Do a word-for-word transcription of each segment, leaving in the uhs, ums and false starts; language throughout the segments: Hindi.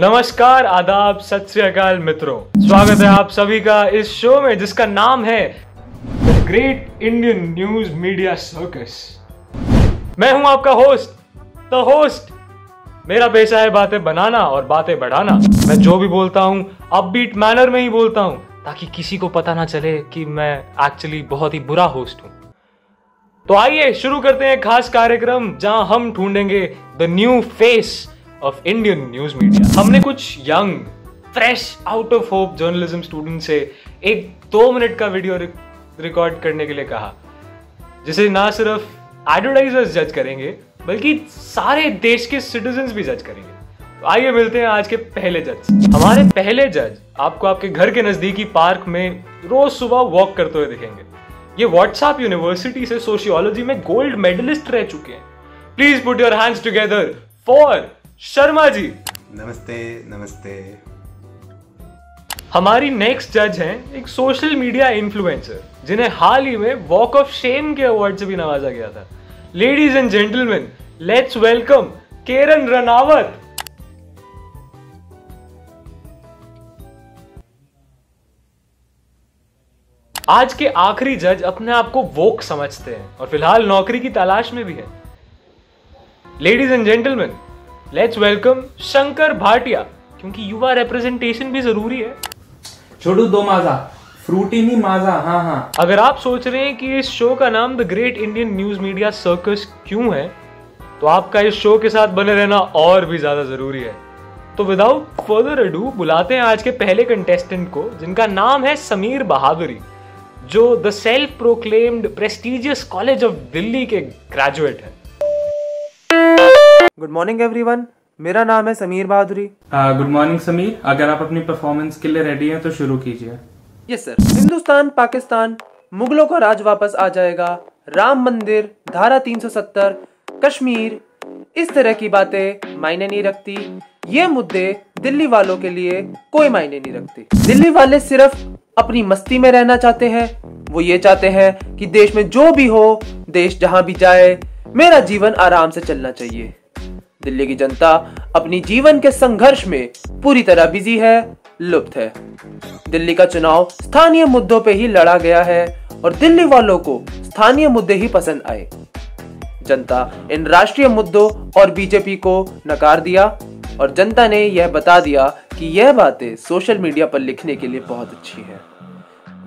नमस्कार, आदाब, सत श्री अकाल मित्रों, स्वागत है आप सभी का इस शो में जिसका नाम है the great Indian news media circus. मैं हूं आपका होस्ट, द होस्ट। मेरा पेशा है बातें बनाना और बातें बढ़ाना। मैं जो भी बोलता हूं अपबीट मैनर में ही बोलता हूं ताकि किसी को पता ना चले कि मैं एक्चुअली बहुत ही बुरा होस्ट हूं। तो आइए शुरू करते हैं खास कार्यक्रम जहां हम ढूंढेंगे the new face of Indian news media. हमने कुछ young fresh out of hope journalism student से एक दो मिनट का वीडियो रिकॉर्ड करने के लिए कहा जिसे ना सिर्फ एडवर्टाइजर्स जज करेंगे बल्कि सारे देश के सिटीजन्स भी जज करेंगे। तो आइए मिलते हैं आज के पहले जज। हमारे पहले जज आपको आपके घर के नजदीकी पार्क में रोज सुबह वॉक करते हुए दिखेंगे। ये व्हाट्सएप यूनिवर्सिटी से सोशियोलॉजी में गोल्ड मेडलिस्ट रह चुके हैं। Please put your hands together for Sharma ji. नमस्ते नमस्ते। हमारी नेक्स्ट जज हैं एक सोशल मीडिया इन्फ्लुएंसर जिन्हें हाल ही में वॉक ऑफ शेम के अवार्ड से भी नवाजा गया था। Ladies and gentleman, let's welcome Keran Ranawat. आज के आखिरी जज अपने आप को वोक समझते हैं और फिलहाल नौकरी की तलाश में भी है। Ladies and gentleman, let's welcome Shankar Bhatia, क्योंकि युवा रिप्रेजेंटेशन भी जरूरी है। छोड़ू दो माजा, फ्रूटी नहीं माजा। हाँ हाँ। अगर आप सोच रहे हैं कि इस शो का नाम the great Indian news media circus क्यों है तो आपका इस शो के साथ बने रहना और भी ज्यादा जरूरी है। तो विदाउट फर्दर अडू बुलाते हैं आज के पहले कंटेस्टेंट को जिनका नाम है समीर बहादुरी, जो the self proclaimed prestigious college of Delhi के ग्रेजुएट है। गुड मॉर्निंग एवरीवन, मेरा नाम है समीर बहादुरी। गुड मॉर्निंग समीर, अगर आप अपनी परफॉर्मेंस के लिए रेडी हैं तो शुरू कीजिए। Yes sir. हिंदुस्तान पाकिस्तान, मुगलों का राज वापस आ जाएगा, राम मंदिर, धारा तीन सौ सत्तर, कश्मीर, इस तरह की बातें मायने नहीं रखती। ये मुद्दे दिल्ली वालों के लिए कोई मायने नहीं रखती। दिल्ली वाले सिर्फ अपनी मस्ती में रहना चाहते हैं। वो ये चाहते हैं कि देश में जो भी हो, देश जहाँ भी जाए, मेरा जीवन आराम से चलना चाहिए। दिल्ली की जनता अपनी जीवन के संघर्ष में पूरी तरह बिजी है, लुप्त है। दिल्ली का चुनाव स्थानीय मुद्दों पे ही लड़ा गया है और दिल्ली वालों को स्थानीय मुद्दे ही पसंद आए। जनता इन राष्ट्रीय मुद्दों और बीजेपी को नकार दिया और जनता ने यह बता दिया कि यह बातें सोशल मीडिया पर लिखने के लिए बहुत अच्छी है,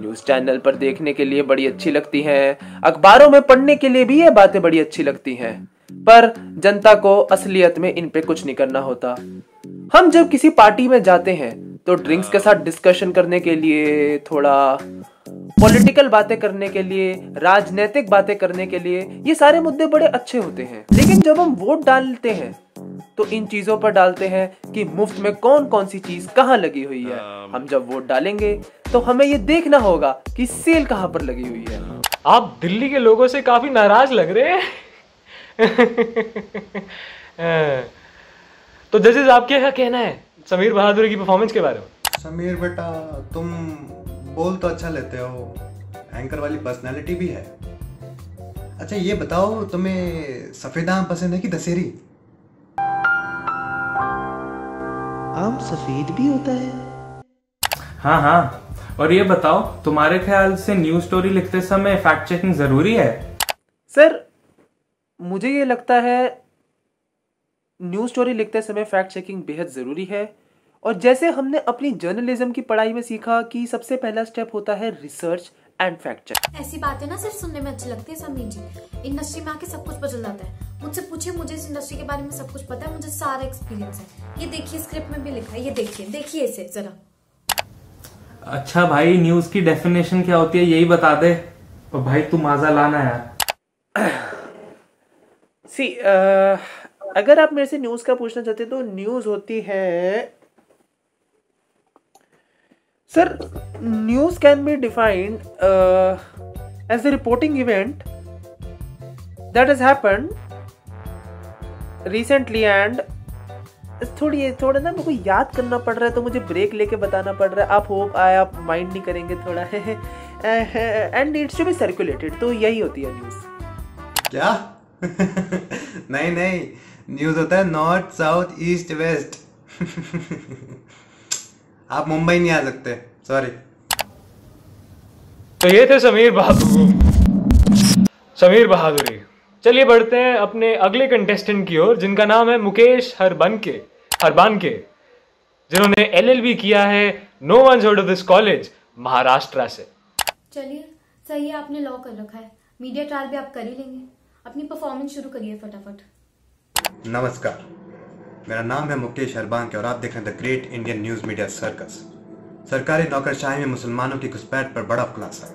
न्यूज चैनल पर देखने के लिए बड़ी अच्छी लगती हैं, अखबारों में पढ़ने के लिए भी ये बातें बड़ी अच्छी लगती हैं, पर जनता को असलियत में इन पे कुछ नहीं करना होता। हम जब किसी पार्टी में जाते हैं तो ड्रिंक्स के साथ डिस्कशन करने के लिए, थोड़ा पॉलिटिकल बातें करने के लिए, राजनीतिक बातें करने के लिए, ये सारे मुद्दे बड़े अच्छे होते हैं। लेकिन जब हम वोट डालते हैं तो इन चीजों पर डालते हैं कि मुफ्त में कौन कौन सी चीज कहाँ लगी हुई है। हम जब वोट डालेंगे तो हमें ये देखना होगा कि सेल कहाँ पर लगी हुई है। आप दिल्ली के लोगों से काफी नाराज लग रहे हैं। तो जजेस, आपके क्या कहना है समीर बहादुर की परफॉर्मेंस के बारे में? समीर बेटा, तुम बोल तो अच्छा लेते हो, एंकर वाली पर्सनालिटी भी है। अच्छा ये बताओ, तुम्हें सफेद आम पसंद है कि दशहरी आम? सफेद भी होता है। हाँ हाँ। और ये बताओ, तुम्हारे ख्याल से न्यूज़ स्टोरी लिखते समय फैक्ट चेकिंग जरूरी है? सर मुझे ये लगता है न्यूज़ स्टोरी लिखते समय फैक्ट चेकिंग बेहद ज़रूरी है। और जैसे हमने अपनी जर्नलिज्म की पढ़ाई में सीखा कि सबसे पहला स्टेप होता है रिसर्च एंड फैक्ट चेक। ऐसी बातें ना सिर्फ सुनने में अच्छी लगती है समीर जी, इंडस्ट्री में आके सब कुछ बदल जाता है। मुझसे पूछे, मुझे इस इंडस्ट्री के बारे में सब कुछ पता है, मुझे सारा एक्सपीरियंस है। ये देखिए स्क्रिप्ट में भी लिखा है, ये देखिए देखिए इसे जरा। अच्छा भाई, न्यूज़ की डेफिनेशन क्या होती है यही बता दे। और भाई तू मजा लाना यार। सी uh, अगर आप मेरे से न्यूज़ का पूछना चाहते हैं तो न्यूज़ होती है sir, news can be defined as a reporting event that has happen recently and थोड़ी थोड़ा ना मेरे को याद करना पड़ रहा है तो मुझे ब्रेक लेके बताना पड़ रहा है। आप होप आए आप माइंड नहीं करेंगे थोड़ा। And it's to be circulated, तो यही होती है न्यूज़। क्या? नहीं नहीं, न्यूज होता है नॉर्थ साउथ ईस्ट वेस्ट। आप मुंबई नहीं आ सकते, सॉरी। तो ये थे समीर बहादुरी समीर बहादुरी चलिए बढ़ते हैं अपने अगले कंटेस्टेंट की ओर, जिनका नाम है मुकेश हरबानके हरबानके जिन्होंने एल एल बी किया है no one's heard of this college, Maharashtra से। चलिए सही है, आपने लॉ कर रखा है, मीडिया ट्रायल भी आप कर ही लेंगे, अपनी परफॉर्मेंस शुरू करिए फटाफट। नमस्कार, मेरा नाम है मुकेश हरबानके और आप देख रहे हैं the great Indian news media circus. सरकारी नौकरशाही में मुसलमानों की घुसपैठ पर बड़ा खुलासा।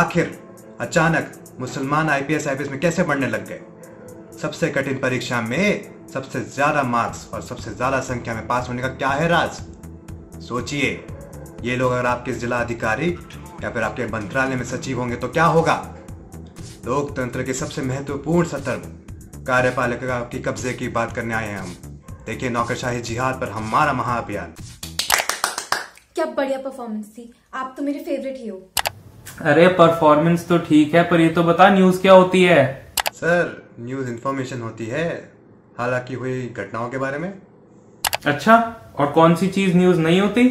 आखिर अचानक मुसलमान I P S I P S में कैसे बढ़ने लग गए? सबसे कठिन परीक्षा में सबसे ज्यादा मार्क्स और सबसे ज्यादा संख्या में पास होने का क्या है राज? सोचिए। ये लोग अगर आपके जिला अधिकारी या फिर आपके मंत्रालय में सचिव होंगे तो क्या होगा? लोकतंत्र के सबसे महत्वपूर्ण सत्र कार्यपालिका की कब्जे की बात करने आए हैं हम। देखिए नौकरशाही जिहाद पर हमारा महाअभियान। क्या बढ़िया परफॉर्मेंस थी, आप तो मेरे फेवरेट ही हो। अरे परफॉर्मेंस तो ठीक है, पर ये तो बता न्यूज क्या होती है? सर न्यूज इंफॉर्मेशन होती है हालांकि हुई घटनाओं के बारे में। अच्छा, और कौन सी चीज न्यूज नहीं होती?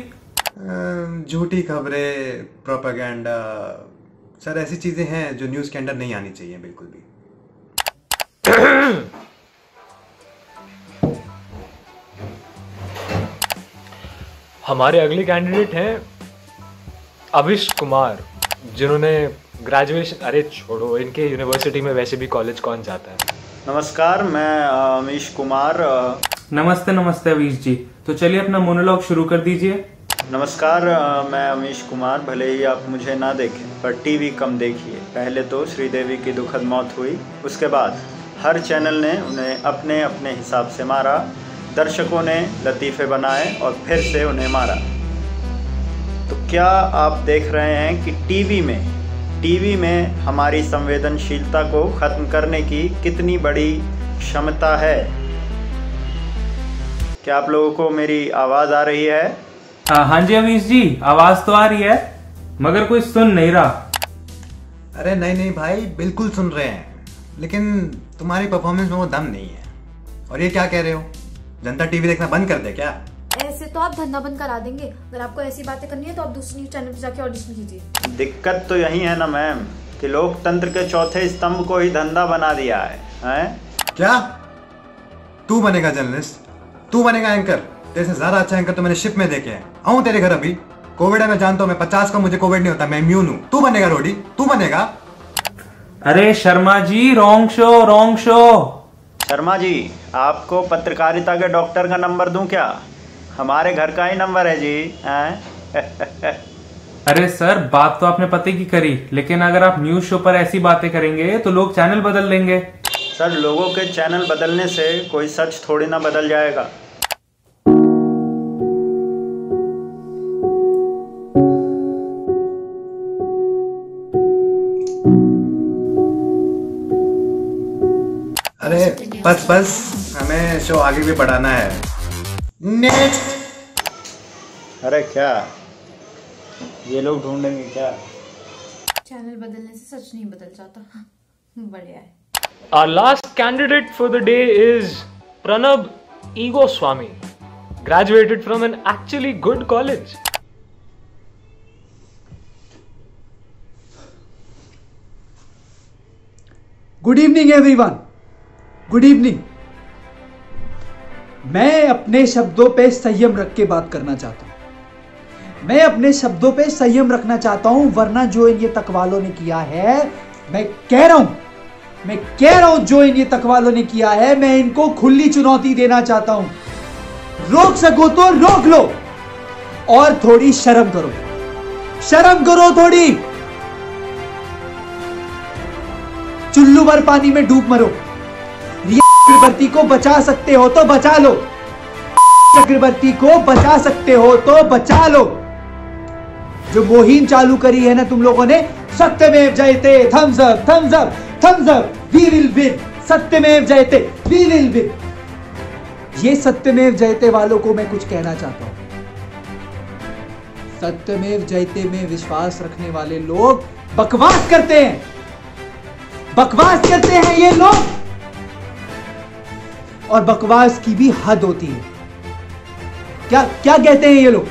झूठी खबरें, प्रोपेगेंडा, सर ऐसी चीजें हैं जो न्यूज के अंदर नहीं आनी चाहिए बिल्कुल भी। हमारे अगले कैंडिडेट हैं अवीश कुमार, जिन्होंने ग्रेजुएशन, अरे छोड़ो, इनके यूनिवर्सिटी में वैसे भी कॉलेज कौन जाता है। नमस्कार, मैं अमीश कुमार। नमस्ते नमस्ते अमीश जी, तो चलिए अपना मोनोलॉग शुरू कर दीजिए। नमस्कार, मैं अमीश कुमार। भले ही आप मुझे ना देखें पर टीवी कम देखिए। पहले तो श्रीदेवी की दुखद मौत हुई, उसके बाद हर चैनल ने उन्हें अपने अपने हिसाब से मारा। दर्शकों ने लतीफ़े बनाए और फिर से उन्हें मारा। तो क्या आप देख रहे हैं कि टीवी में टीवी में हमारी संवेदनशीलता को खत्म करने की कितनी बड़ी क्षमता है? क्या आप लोगों को मेरी आवाज आ रही है? आ, हाँ जी अमीश जी, आवाज तो आ रही है मगर कोई सुन नहीं रहा। अरे नहीं नहीं भाई, बिल्कुल सुन रहे हैं, लेकिन तुम्हारी परफॉर्मेंस में वो दम नहीं है। और ये क्या कह रहे हो, जनता टीवी देखना बंद कर दे क्या? ऐसे तो आप धंधा बंद करा देंगे। अगर आपको ऐसी बातें करनी है तो आप दूसरे न्यूज़ चैनल पर जाके ऑडिशन कीजिए। दिक्कत तो यही है ना मैम कि लोकतंत्र के चौथे स्तंभ को ही धंधा बना दिया है, है? क्या तू बनेगा जर्नलिस्ट, तू बनेगा एंकर? तेरे से ज्यादा अच्छा एंकर तो मैंने शिप में देखे हैं। आऊँ तेरे घर? अभी कोविड है, मैं जानता हूँ, मैं पचास का, मुझे कोविड नहीं होता, मैं इम्यून हूँ। तू बनेगा रोडी, तू बनेगा। अरे Sharma ji, wrong show wrong show. Sharma ji, आपको पत्रकारिता के डॉक्टर का नंबर दूँ क्या? हमारे घर का ही नंबर है जी। अरे सर, बात तो आपने पते की करी, लेकिन अगर आप न्यूज शो पर ऐसी बातें करेंगे तो लोग चैनल बदल लेंगे। सर लोगों के चैनल बदलने से कोई सच थोड़ी ना बदल जाएगा। अरे बस बस, हमें शो आगे भी बढ़ाना है। नेक्स्ट। अरे क्या ये लोग ढूंढेंगे क्या? चैनल बदलने से सच नहीं बदल जाता। बढ़िया है। Our last candidate for the day is Pranab इगोस्वामी, graduated from an actually good college. Good evening everyone, good evening. मैं अपने शब्दों पे संयम रख के बात करना चाहता हूँ, मैं अपने शब्दों पे संयम रखना चाहता हूँ, वरना जो इन ये तकवालों ने किया है, मैं कह रहा हूँ मैं कह रहा हूँ जो इन ये तकवालों ने किया है, मैं इनको खुली चुनौती देना चाहता हूँ। रोक सको तो रोक लो और थोड़ी शर्म करो, शर्म करो थोड़ी। चुल्लू भर पानी में डूब मरो। चक्रवर्ती को बचा सकते हो तो बचा लो, चक्रवर्ती को बचा सकते हो तो बचा लो। जो मोहिम चालू करी है ना तुम लोगों ने, सत्यमेव जयते, Thums up thumbs up thumbs up, we will win, सत्यमेव जयते, वी विल विन। ये सत्यमेव जयते वालों को मैं कुछ कहना चाहता हूं। सत्यमेव जयते में विश्वास रखने वाले लोग बकवास करते हैं, बकवास करते हैं ये लोग, और बकवास की भी हद होती है। क्या क्या कहते हैं ये लोग?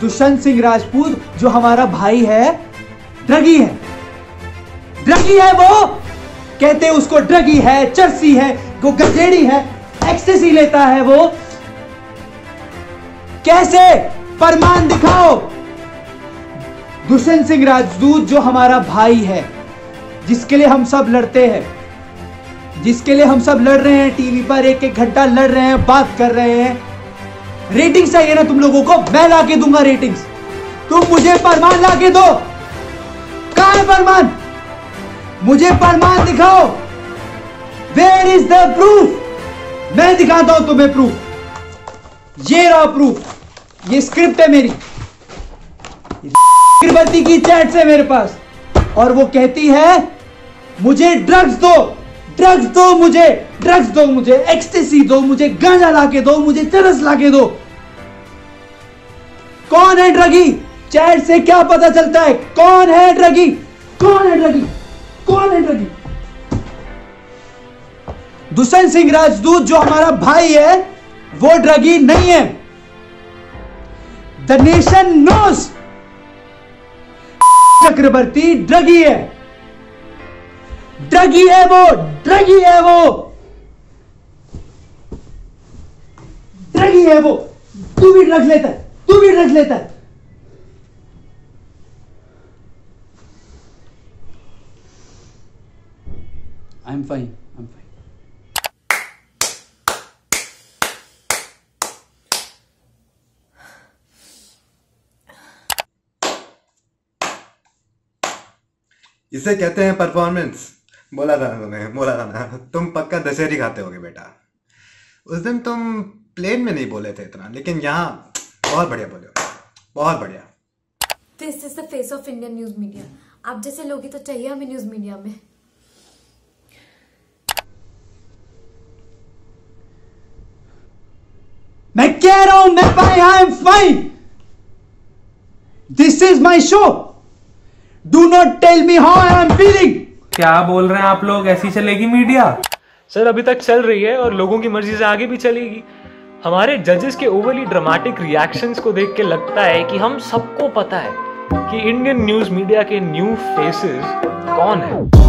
दुष्यंत सिंह राजपूत जो हमारा भाई है ड्रगी है, ड्रगी है वो, कहते हैं उसको ड्रगी है, चरसी है, वो गजेड़ी है, एक्सेसी लेता है वो। कैसे? प्रमाण दिखाओ। दुष्यंत सिंह राजपूत जो हमारा भाई है, जिसके लिए हम सब लड़ते हैं, जिसके लिए हम सब लड़ रहे हैं, टीवी पर एक एक घंटा लड़ रहे हैं, बात कर रहे हैं, रेटिंग्स चाहिए ना तुम लोगों को, मैं ला के दूंगा रेटिंग्स, तुम मुझे प्रमाण ला के दो। कहाँ है प्रमाण? मुझे प्रमाण दिखाओ। Where is the proof? मैं दिखाता हूं तुम्हें प्रूफ। ये रहा प्रूफ, ये स्क्रिप्ट है मेरी, चक्रवर्ती की चैट से मेरे पास, और वो कहती है मुझे ड्रग्स दो, ड्रग्स दो मुझे, ड्रग्स दो मुझे, एक्सटेसी दो मुझे, गांजा लाके दो मुझे, चरस लाके दो। कौन है ड्रगी? चैट से क्या पता चलता है कौन है ड्रगी, कौन है ड्रगी, कौन है ड्रगी? दुष्यंत सिंह राजपूत जो हमारा भाई है वो ड्रगी नहीं है। The nation knows Chakraborty druggie है, ड्रगी है वो, ड्रगी है वो, ड्रगी है वो। तू भी ड्रग लेता है, तू भी ड्रग लेता है। I am fine, I am fine. इसे कहते हैं परफॉर्मेंस। बोला था ना तुम्हें, बोला था ना, तुम पक्का दशहरी खाते होगे बेटा। उस दिन तुम प्लेन में नहीं बोले थे इतना, लेकिन यहाँ बहुत बढ़िया बोले हो, बहुत बढ़िया। This is the face of Indian news media. आप जैसे लोग ही तो चाहिए हमें न्यूज़ मीडिया में। मैं कह रहा हूं मैं भाई, I am fine. This is my show. Do not tell me how I am feeling. क्या बोल रहे हैं आप लोग? ऐसी चलेगी मीडिया? सर अभी तक चल रही है और लोगों की मर्जी से आगे भी चलेगी। हमारे जजेस के ओवरली ड्रामेटिक रिएक्शंस को देख के लगता है कि हम सबको पता है कि इंडियन न्यूज़ मीडिया के न्यू फेसेस कौन है।